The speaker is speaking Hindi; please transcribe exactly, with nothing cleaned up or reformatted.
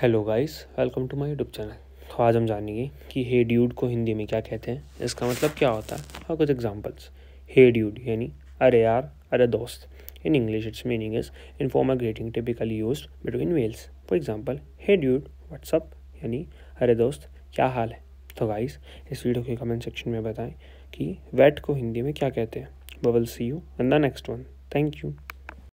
Hello guys, welcome to my YouTube channel. तो आज हम जानेंगे कि हे ड्यूड को हिंदी में क्या कहते हैं, इसका मतलब क्या होता है और कुछ एग्जांपल्स। हे ड्यूड यानी अरे यार, अरे दोस्त। In English it's meaning is informal greeting typically used between males. For example, hey dude what's up यानी अरे दोस्त क्या हाल है। तो गाइस, इस वीडियो के कमेंट सेक्शन में बताएं कि वेट को हिंदी में क्या कहते हैं। We will see you in the next one. Thank you.